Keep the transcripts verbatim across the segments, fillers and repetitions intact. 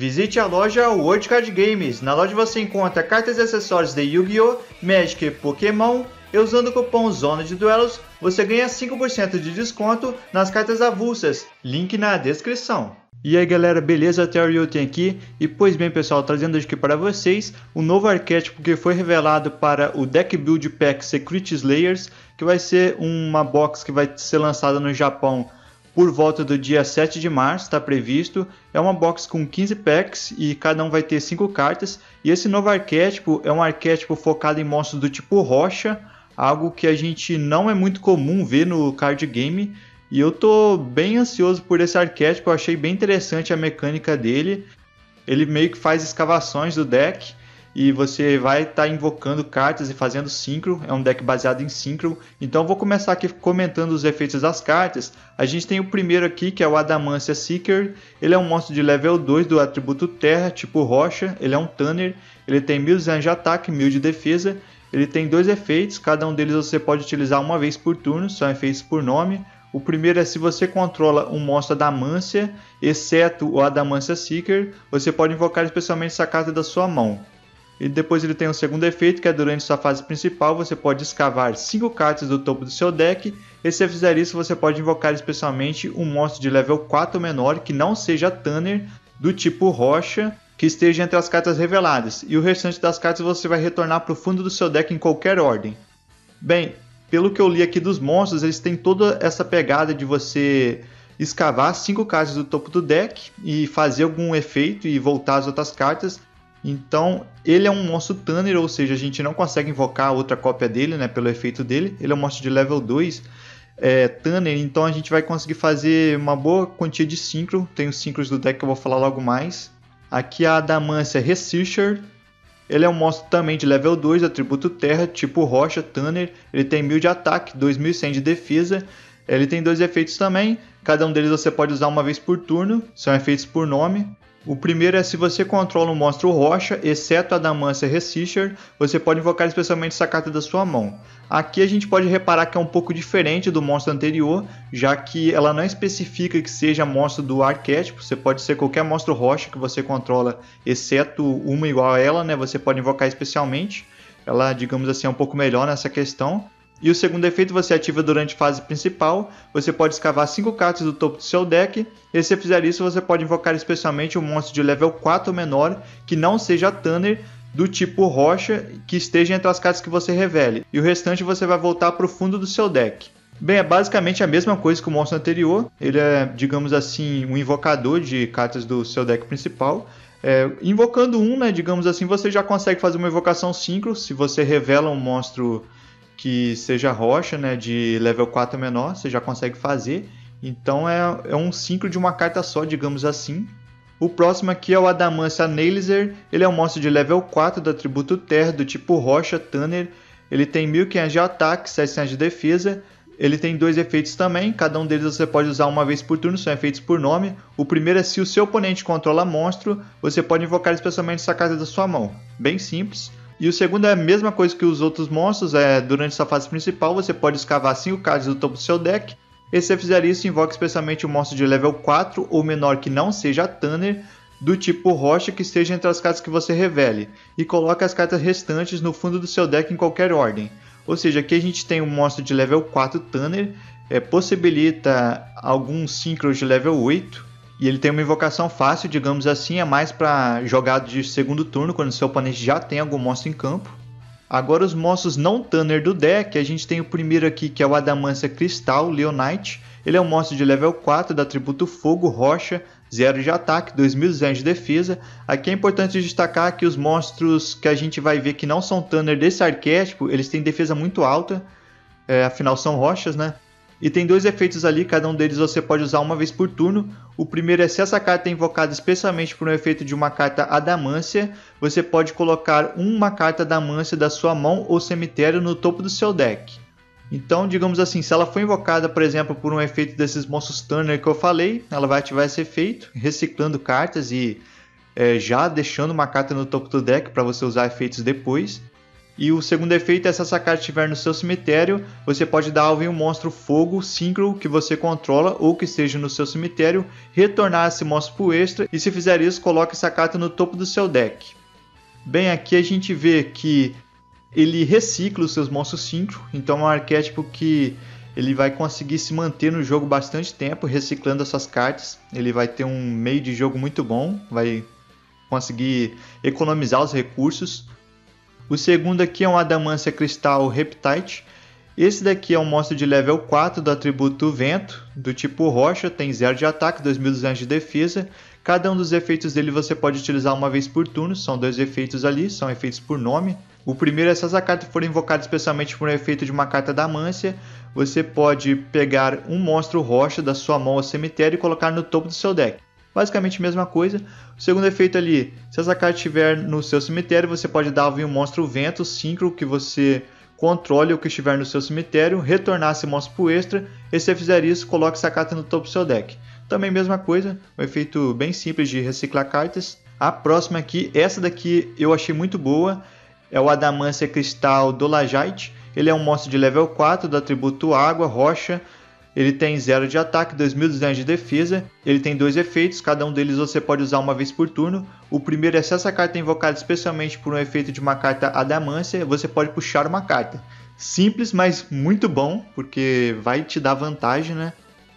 Visite a loja World Card Games. Na loja você encontra cartas e acessórios de Yu-Gi-Oh, Magic e Pokémon. E usando o cupom Zona de Duelos, você ganha cinco por cento de desconto nas cartas avulsas. Link na descrição. E aí galera, beleza? Terryutin aqui. E pois bem pessoal, trazendo aqui para vocês o novo arquétipo que foi revelado para o Deck Build Pack Secret Slayers, que vai ser uma box que vai ser lançada no Japão por volta do dia sete de março, está previsto. É uma box com quinze packs e cada um vai ter cinco cartas. E esse novo arquétipo é um arquétipo focado em monstros do tipo rocha, algo que a gente não é muito comum ver no card game. E eu tô bem ansioso por esse arquétipo, eu achei bem interessante a mecânica dele. Ele meio que faz escavações do deck e você vai estar tá invocando cartas e fazendo Synchro. É um deck baseado em Synchro. Então eu vou começar aqui comentando os efeitos das cartas. A gente tem o primeiro aqui, que é o Adamantia Seeker. Ele é um monstro de level dois do atributo terra, tipo rocha. Ele é um Tanner. Ele tem mil e duzentos de ataque, mil de defesa. Ele tem dois efeitos, cada um deles você pode utilizar uma vez por turno. São efeitos por nome. O primeiro é se você controla um monstro Adamantia, exceto o Adamantia Seeker, você pode invocar especialmente essa carta da sua mão. E depois ele tem um segundo efeito, que é durante sua fase principal, você pode escavar cinco cartas do topo do seu deck. E se você fizer isso, você pode invocar especialmente um monstro de level quatro ou menor, que não seja Tanner, do tipo rocha, que esteja entre as cartas reveladas. E o restante das cartas você vai retornar para o fundo do seu deck em qualquer ordem. Bem, pelo que eu li aqui dos monstros, eles têm toda essa pegada de você escavar cinco cartas do topo do deck e fazer algum efeito e voltar as outras cartas. Então, ele é um monstro Tanner, ou seja, a gente não consegue invocar outra cópia dele, né, pelo efeito dele. Ele é um monstro de level dois é, Tanner, então a gente vai conseguir fazer uma boa quantia de Synchro. Tem os Synchros do deck que eu vou falar logo mais. Aqui a Adamantia Researcher. Ele é um monstro também de level dois, atributo terra, tipo rocha, Tanner. Ele tem mil de ataque, dois mil e cem de defesa. Ele tem dois efeitos também. Cada um deles você pode usar uma vez por turno. São efeitos por nome. O primeiro é se você controla um monstro rocha, exceto a Adamantia Researcher, você pode invocar especialmente essa carta da sua mão. Aqui a gente pode reparar que é um pouco diferente do monstro anterior, já que ela não especifica que seja monstro do arquétipo, você pode ser qualquer monstro rocha que você controla, exceto uma igual a ela, né? Você pode invocar especialmente. Ela, digamos assim, é um pouco melhor nessa questão. E o segundo efeito você ativa durante a fase principal, você pode escavar cinco cartas do topo do seu deck, e se fizer isso você pode invocar especialmente um monstro de level quatro ou menor, que não seja Tanner, do tipo rocha, que esteja entre as cartas que você revele, e o restante você vai voltar para o fundo do seu deck. Bem, é basicamente a mesma coisa que o monstro anterior, ele é, digamos assim, um invocador de cartas do seu deck principal. É, invocando um, né, digamos assim, você já consegue fazer uma invocação Synchro, se você revela um monstro que seja rocha, né, de level quatro menor, você já consegue fazer. Então é, é um Synchro de uma carta só, digamos assim. O próximo aqui é o Adamantia Analyzer. Ele é um monstro de level quatro do atributo terra, do tipo rocha, Tanner. Ele tem mil e quinhentos de ataque, setecentos de defesa. Ele tem dois efeitos também, cada um deles você pode usar uma vez por turno, são efeitos por nome. O primeiro é se o seu oponente controla monstro, você pode invocar especialmente essa carta da sua mão. Bem simples. E o segundo é a mesma coisa que os outros monstros, é, durante sua fase principal você pode escavar cinco cartas do topo do seu deck. E se você fizer isso, invoque especialmente um monstro de level quatro ou menor que não seja Tanner, do tipo rocha, que esteja entre as cartas que você revele. E coloque as cartas restantes no fundo do seu deck em qualquer ordem. Ou seja, aqui a gente tem um monstro de level quatro Tanner, é, possibilita alguns Synchros de level oito. E ele tem uma invocação fácil, digamos assim, é mais para jogado de segundo turno, quando seu oponente já tem algum monstro em campo. Agora os monstros não Tanner do deck, a gente tem o primeiro aqui, que é o Adamantia Cristal Leonite. Ele é um monstro de level quatro, do atributo fogo, rocha, zero de ataque, dois mil e duzentos de defesa. Aqui é importante destacar que os monstros que a gente vai ver que não são Tanner desse arquétipo, eles têm defesa muito alta, é, afinal são rochas, né? E tem dois efeitos ali, cada um deles você pode usar uma vez por turno. O primeiro é se essa carta é invocada especialmente por um efeito de uma carta Adamantia, você pode colocar uma carta Adamantia da sua mão ou cemitério no topo do seu deck. Então, digamos assim, se ela for invocada, por exemplo, por um efeito desses monstros Tanner que eu falei, ela vai ativar esse efeito, reciclando cartas e é, já deixando uma carta no topo do deck para você usar efeitos depois. E o segundo efeito é se essa carta estiver no seu cemitério, você pode dar alvo em um monstro fogo, Synchro, que você controla ou que esteja no seu cemitério, retornar esse monstro para o extra e se fizer isso, coloque essa carta no topo do seu deck. Bem, aqui a gente vê que ele recicla os seus monstros Synchro, então é um arquétipo que ele vai conseguir se manter no jogo bastante tempo, reciclando as suas cartas. Ele vai ter um meio de jogo muito bom, vai conseguir economizar os recursos. O segundo aqui é um Adamantia Cristal Reptite. Esse daqui é um monstro de level quatro do atributo Vento, do tipo Rocha, tem zero de ataque, dois mil e duzentos de defesa. Cada um dos efeitos dele você pode utilizar uma vez por turno, são dois efeitos ali, são efeitos por nome. O primeiro é se essa carta for invocada especialmente por um efeito de uma carta Adamantia, você pode pegar um monstro Rocha da sua mão ao cemitério e colocar no topo do seu deck. Basicamente a mesma coisa. O segundo efeito ali, se essa carta estiver no seu cemitério, você pode dar alvo em um monstro vento, Synchro, que você controle ou que estiver no seu cemitério, retornar esse monstro para o extra, e se você fizer isso, coloque essa carta no topo do seu deck. Também mesma coisa, um efeito bem simples de reciclar cartas. A próxima aqui, essa daqui eu achei muito boa, é o Adamantia Crystal Dolagite. Ele é um monstro de level quatro do atributo Água, Rocha. Ele tem zero de ataque, dois mil e duzentos de defesa, ele tem dois efeitos, cada um deles você pode usar uma vez por turno. O primeiro é se essa carta é invocada especialmente por um efeito de uma carta Adamantia, você pode puxar uma carta. Simples, mas muito bom, porque vai te dar vantagem, né?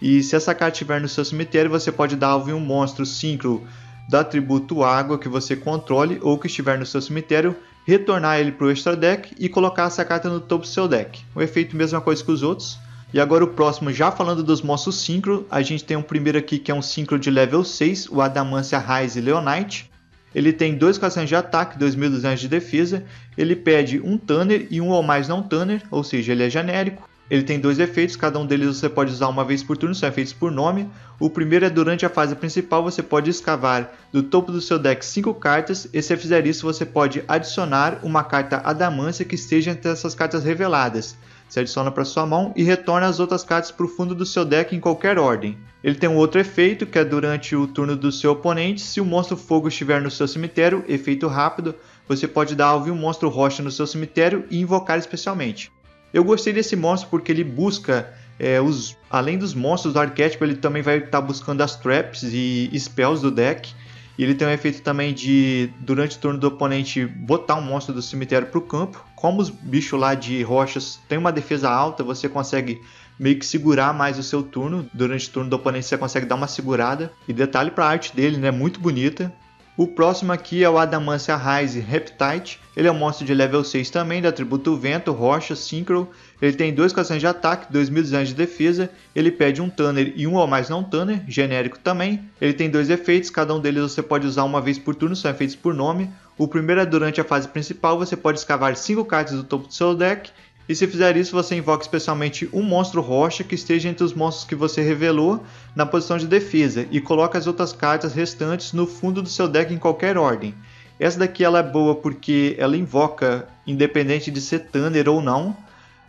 E se essa carta estiver no seu cemitério, você pode dar alvo em um monstro Synchro do atributo Água que você controle ou que estiver no seu cemitério, retornar ele para o extra deck e colocar essa carta no topo do seu deck. O efeito mesma coisa que os outros. E agora o próximo, já falando dos monstros Synchro, a gente tem um primeiro aqui que é um Synchro de level seis, o Adamantia Rise Leonite. Ele tem dois mil e quatrocentos de ataque, dois mil e duzentos de defesa, ele pede um Tanner e um ou mais não Tanner, ou seja, ele é genérico. Ele tem dois efeitos, cada um deles você pode usar uma vez por turno, são efeitos por nome. O primeiro é durante a fase principal, você pode escavar do topo do seu deck cinco cartas, e se fizer isso você pode adicionar uma carta Adamantia que esteja entre essas cartas reveladas. Você adiciona para sua mão e retorna as outras cartas para o fundo do seu deck em qualquer ordem. Ele tem um outro efeito que é durante o turno do seu oponente. Se o monstro fogo estiver no seu cemitério, efeito rápido, você pode dar alvo em um monstro rocha no seu cemitério e invocar especialmente. Eu gostei desse monstro porque ele busca, é, os, além dos monstros do arquétipo, ele também vai estar tá buscando as traps e spells do deck. E ele tem um efeito também de, durante o turno do oponente, botar um monstro do cemitério para o campo. Como os bichos lá de rochas têm uma defesa alta, você consegue meio que segurar mais o seu turno. Durante o turno do oponente você consegue dar uma segurada. E detalhe para a arte dele, né? Muito bonita. O próximo aqui é o Adamantia Rise Reptite. Ele é um monstro de level seis também, do atributo Vento, Rocha, Synchro. Ele tem dois mil e quatrocentos de ataque, dois mil e duzentos de defesa. Ele pede um Tanner e um ou mais não Tanner, genérico também. Ele tem dois efeitos, cada um deles você pode usar uma vez por turno, são efeitos por nome. O primeiro é durante a fase principal, você pode escavar cinco cartas do topo do seu deck. E se fizer isso, você invoca especialmente um monstro rocha que esteja entre os monstros que você revelou na posição de defesa e coloca as outras cartas restantes no fundo do seu deck em qualquer ordem. Essa daqui ela é boa porque ela invoca independente de ser Tanner ou não.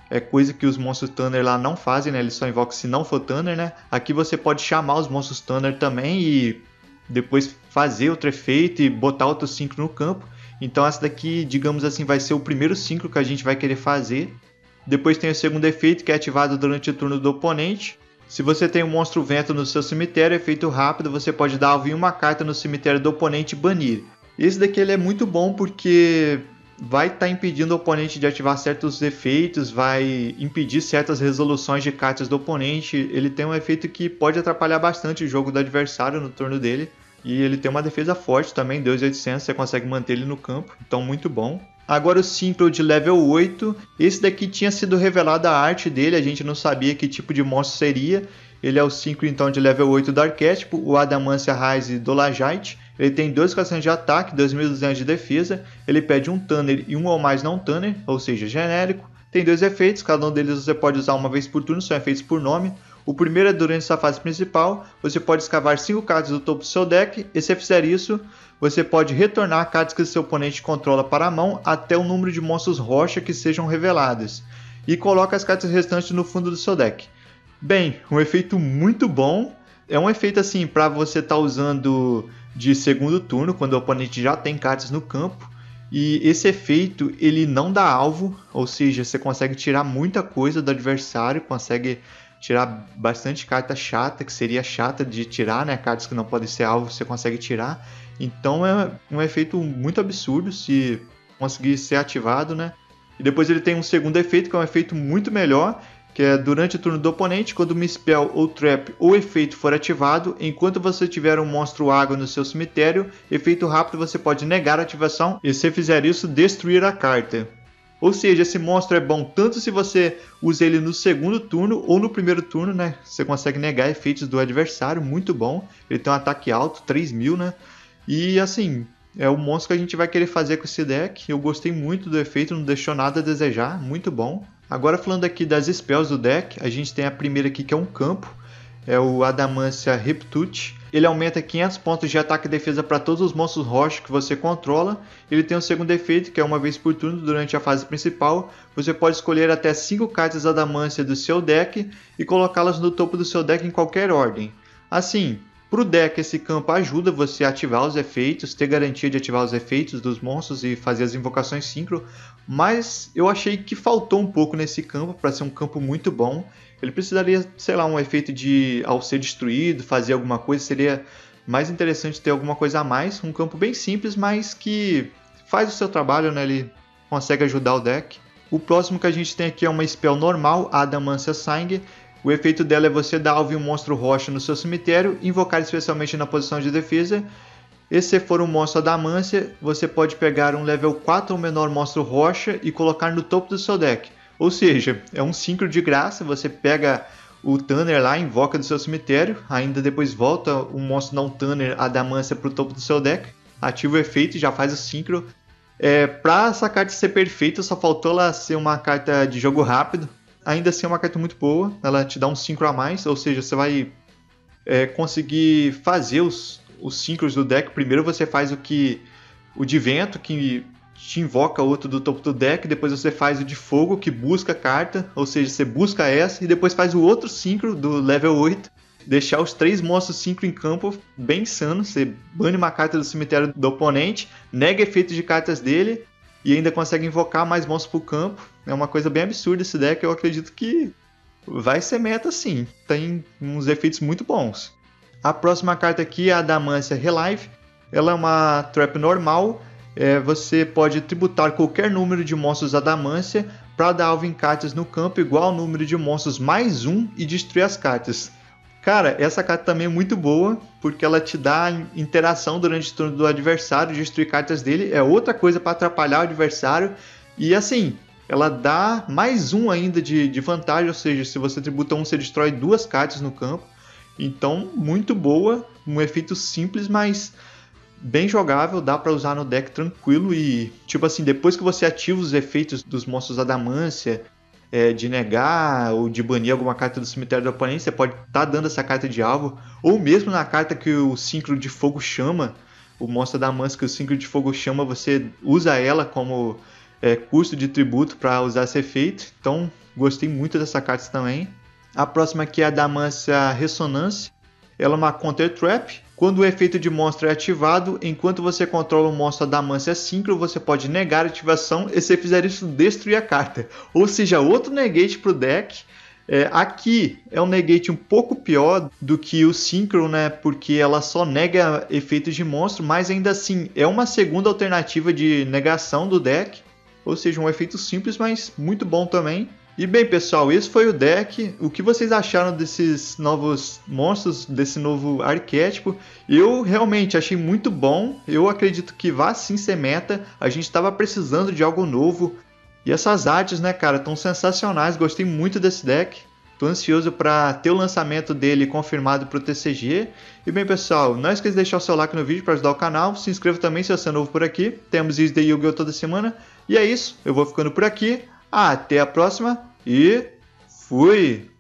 É coisa que os monstros Tanner lá não fazem, né? Eles só invocam se não for Tanner, né? Aqui você pode chamar os monstros Tanner também e depois fazer outro efeito e botar outro Synchro no campo. Então essa daqui, digamos assim, vai ser o primeiro Synchro que a gente vai querer fazer. Depois tem o segundo efeito, que é ativado durante o turno do oponente. Se você tem um monstro vento no seu cemitério, efeito rápido, você pode dar alvo em uma carta no cemitério do oponente e banir. Esse daqui ele é muito bom porque vai estar tá impedindo o oponente de ativar certos efeitos, vai impedir certas resoluções de cartas do oponente. Ele tem um efeito que pode atrapalhar bastante o jogo do adversário no turno dele. E ele tem uma defesa forte também, dois mil e oitocentos, você consegue manter ele no campo, então muito bom. Agora o Synchro de level oito, esse daqui tinha sido revelada a arte dele, a gente não sabia que tipo de monstro seria. Ele é o Synchro então de level oito do arquétipo, o Adamantia Rise Dolagite. Ele tem dois mil e quatrocentos de ataque, dois mil e duzentos de defesa, ele pede um Tanner e um ou mais não Tanner, ou seja, genérico. Tem dois efeitos, cada um deles você pode usar uma vez por turno, são efeitos por nome. O primeiro é durante essa fase principal, você pode escavar cinco cartas do topo do seu deck, e se fizer isso, você pode retornar cartas que seu oponente controla para a mão até o número de monstros rocha que sejam reveladas, e coloca as cartas restantes no fundo do seu deck. Bem, um efeito muito bom, é um efeito assim para você estar tá usando de segundo turno, quando o oponente já tem cartas no campo, E esse efeito ele não dá alvo, ou seja, você consegue tirar muita coisa do adversário, consegue tirar bastante carta chata, que seria chata de tirar, né? Cartas que não podem ser alvo você consegue tirar. Então é um efeito muito absurdo se conseguir ser ativado, né? E depois ele tem um segundo efeito, que é um efeito muito melhor, que é durante o turno do oponente, quando uma spell ou trap ou efeito for ativado, enquanto você tiver um monstro água no seu cemitério, efeito rápido você pode negar a ativação e, se fizer isso, destruir a carta. Ou seja, esse monstro é bom tanto se você usa ele no segundo turno ou no primeiro turno, né? Você consegue negar efeitos do adversário, muito bom. Ele tem um ataque alto, três mil, né? E assim, é o monstro que a gente vai querer fazer com esse deck. Eu gostei muito do efeito, não deixou nada a desejar, muito bom. Agora falando aqui das spells do deck, a gente tem a primeira aqui que é um campo, é o Adamantia Reptute. Ele aumenta quinhentos pontos de ataque e defesa para todos os monstros rocha que você controla. Ele tem um segundo efeito, que é uma vez por turno durante a fase principal. Você pode escolher até cinco cartas Adamantia do seu deck e colocá-las no topo do seu deck em qualquer ordem. Assim, para o deck esse campo ajuda você a ativar os efeitos, ter garantia de ativar os efeitos dos monstros e fazer as invocações Synchro, mas eu achei que faltou um pouco nesse campo para ser um campo muito bom. Ele precisaria, sei lá, um efeito de ao ser destruído, fazer alguma coisa, seria mais interessante ter alguma coisa a mais. Um campo bem simples, mas que faz o seu trabalho, né? Ele consegue ajudar o deck. O próximo que a gente tem aqui é uma spell normal, a Adamantia Sangue. O efeito dela é você dar alvo em um monstro rocha no seu cemitério, invocar especialmente na posição de defesa. E se for um monstro Adamantia, você pode pegar um level quatro ou menor monstro rocha e colocar no topo do seu deck. Ou seja, é um Synchro de graça, você pega o Tanner lá, invoca do seu cemitério, ainda depois volta um monstro não Tanner Adamantia para o topo do seu deck, ativa o efeito e já faz o Synchro. É, para essa carta ser perfeita, só faltou ela ser uma carta de jogo rápido. Ainda assim é uma carta muito boa, ela te dá um Synchro a mais, ou seja, você vai é, conseguir fazer os, os Synchros do deck. Primeiro você faz o que o de vento, que te invoca outro do topo do deck, depois você faz o de fogo, que busca a carta, ou seja, você busca essa, e depois faz o outro Synchro do level oito, deixar os três monstros Synchro em campo, bem insano. Você bane uma carta do cemitério do oponente, nega efeitos de cartas dele, e ainda consegue invocar mais monstros pro campo. É uma coisa bem absurda esse deck. Eu acredito que vai ser meta sim. Tem uns efeitos muito bons. A próxima carta aqui é a Adamantia Relive. Ela é uma trap normal. É, você pode tributar qualquer número de monstros Adamantia para dar alvo em cartas no campo igual ao número de monstros mais um e destruir as cartas. Cara, essa carta também é muito boa, porque ela te dá interação durante o turno do adversário, destruir cartas dele, é outra coisa para atrapalhar o adversário. E assim, ela dá mais um ainda de, de vantagem, ou seja, se você tributa um, você destrói duas cartas no campo. Então, muito boa, um efeito simples, mas bem jogável, dá para usar no deck tranquilo. E tipo assim, depois que você ativa os efeitos dos monstros Adamantia, É, de negar ou de banir alguma carta do cemitério do oponente, você pode estar tá dando essa carta de alvo, ou mesmo na carta que o Synchro de fogo chama, o monstro Adamantia que o Synchro de fogo chama, você usa ela como é, custo de tributo para usar esse efeito. Então gostei muito dessa carta também. A próxima aqui é a Adamantia Ressonância. Ela é uma counter trap. Quando o efeito de monstro é ativado, enquanto você controla o monstro Adamantia Synchro, você pode negar a ativação e, se fizer isso, destruir a carta. Ou seja, outro negate para o deck. É, aqui é um negate um pouco pior do que o Synchro, né? Porque ela só nega efeitos de monstro, mas ainda assim é uma segunda alternativa de negação do deck. Ou seja, um efeito simples, mas muito bom também. E bem pessoal, esse foi o deck. O que vocês acharam desses novos monstros, desse novo arquétipo? Eu realmente achei muito bom, eu acredito que vá sim ser meta, a gente estava precisando de algo novo. E essas artes, né cara, estão sensacionais, gostei muito desse deck. Estou ansioso para ter o lançamento dele confirmado para o T C G. E bem pessoal, não esqueça de deixar o seu like no vídeo para ajudar o canal. Se inscreva também se você é novo por aqui, temos vídeos de Yu-Gi-Oh toda semana. E é isso, eu vou ficando por aqui. Até a próxima e fui!